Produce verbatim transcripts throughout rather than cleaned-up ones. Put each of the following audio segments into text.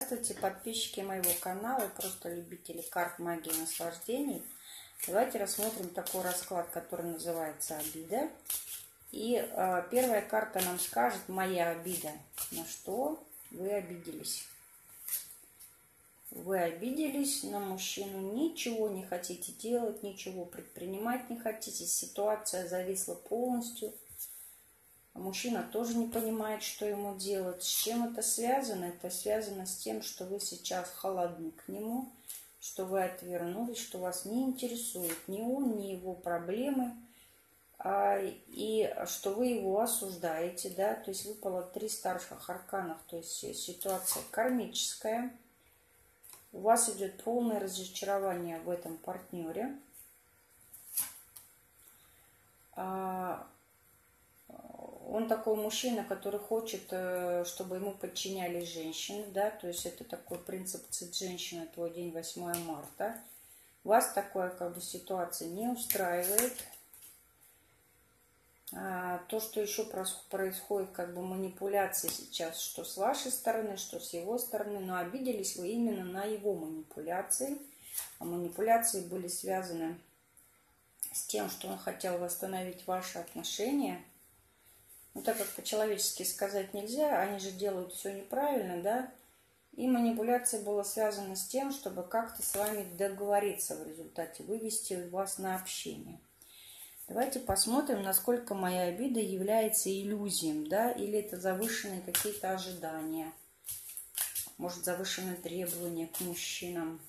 Здравствуйте, подписчики моего канала и просто любители карт магии и наслаждений. Давайте рассмотрим такой расклад, который называется «Обида». И э, первая карта нам скажет «Моя обида». На что вы обиделись? Вы обиделись на мужчину, ничего не хотите делать, ничего предпринимать не хотите. Ситуация зависла полностью. Мужчина тоже не понимает, что ему делать. С чем это связано? Это связано с тем, что вы сейчас холодны к нему, что вы отвернулись, что вас не интересует ни он, ни его проблемы, и что вы его осуждаете, да, то есть выпало три старших арканов, то есть ситуация кармическая. У вас идет полное разочарование в этом партнере. Он такой мужчина, который хочет, чтобы ему подчинялись женщины, да, то есть это такой принцип «Цит женщина, твой день восьмое марта». Вас такая как бы ситуация не устраивает. А, то, что еще происходит, как бы манипуляции сейчас, что с вашей стороны, что с его стороны, но обиделись вы именно на его манипуляции. А манипуляции были связаны с тем, что он хотел восстановить ваши отношения. Ну, так как по-человечески сказать нельзя, они же делают все неправильно, да? И манипуляция была связана с тем, чтобы как-то с вами договориться в результате, вывести вас на общение. Давайте посмотрим, насколько моя обида является иллюзией, да? Или это завышенные какие-то ожидания. Может, завышенные требования к мужчинам.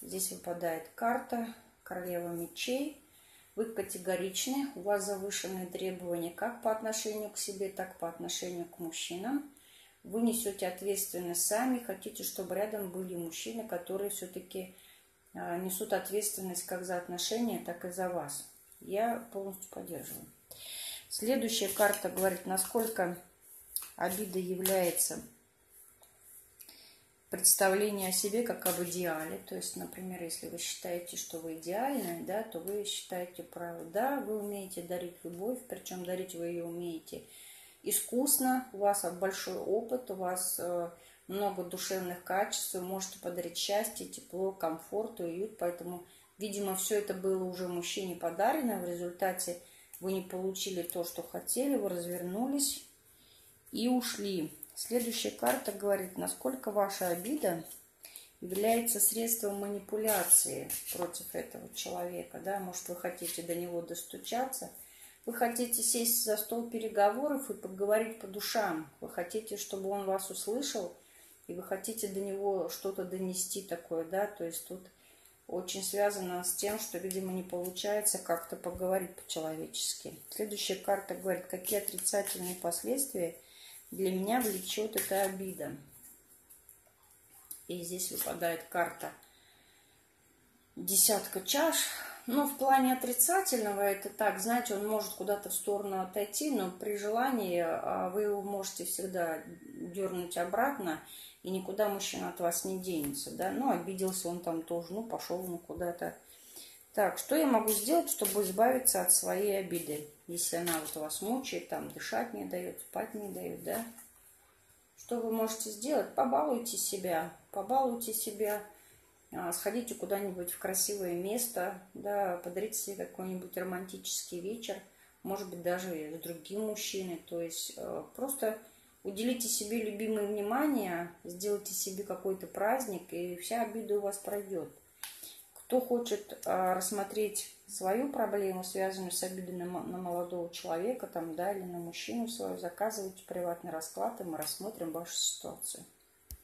Здесь выпадает карта «Королева мечей». Вы категоричны, у вас завышенные требования как по отношению к себе, так по отношению к мужчинам. Вы несете ответственность сами, хотите, чтобы рядом были мужчины, которые все-таки несут ответственность как за отношения, так и за вас. Я полностью поддерживаю. Следующая карта говорит, насколько обида является представление о себе как об идеале. То есть, например, если вы считаете, что вы идеальны, да, то вы считаете право. Да, вы умеете дарить любовь, причем дарить вы ее умеете искусно, у вас большой опыт, у вас много душевных качеств, вы можете подарить счастье, тепло, комфорт, уют. Поэтому, видимо, все это было уже мужчине подарено, в результате вы не получили то, что хотели, вы развернулись и ушли. Следующая карта говорит, насколько ваша обида является средством манипуляции против этого человека. Да? Может, вы хотите до него достучаться. Вы хотите сесть за стол переговоров и поговорить по душам. Вы хотите, чтобы он вас услышал, и вы хотите до него что-то донести такое. Да? То есть тут очень связано с тем, что, видимо, не получается как-то поговорить по-человечески. Следующая карта говорит, какие отрицательные последствия для меня влечет эта обида. И здесь выпадает карта «Десятка чаш». Но в плане отрицательного это так, знаете, он может куда-то в сторону отойти, но при желании вы его можете всегда дернуть обратно, и никуда мужчина от вас не денется. Да? Ну, обиделся он там тоже, ну, пошел он куда-то. Так, что я могу сделать, чтобы избавиться от своей обиды? Если она вот вас мучает, там дышать не дает, спать не дает, да? Что вы можете сделать? Побалуйте себя, побалуйте себя, сходите куда-нибудь в красивое место, да, подарите себе какой-нибудь романтический вечер, может быть, даже с другим мужчиной, то есть просто уделите себе любимое внимание, сделайте себе какой-то праздник, и вся обида у вас пройдет. Кто хочет а, рассмотреть свою проблему, связанную с обидой на, на молодого человека там, да, или на мужчину свою, заказывайте приватный расклад, и мы рассмотрим вашу ситуацию.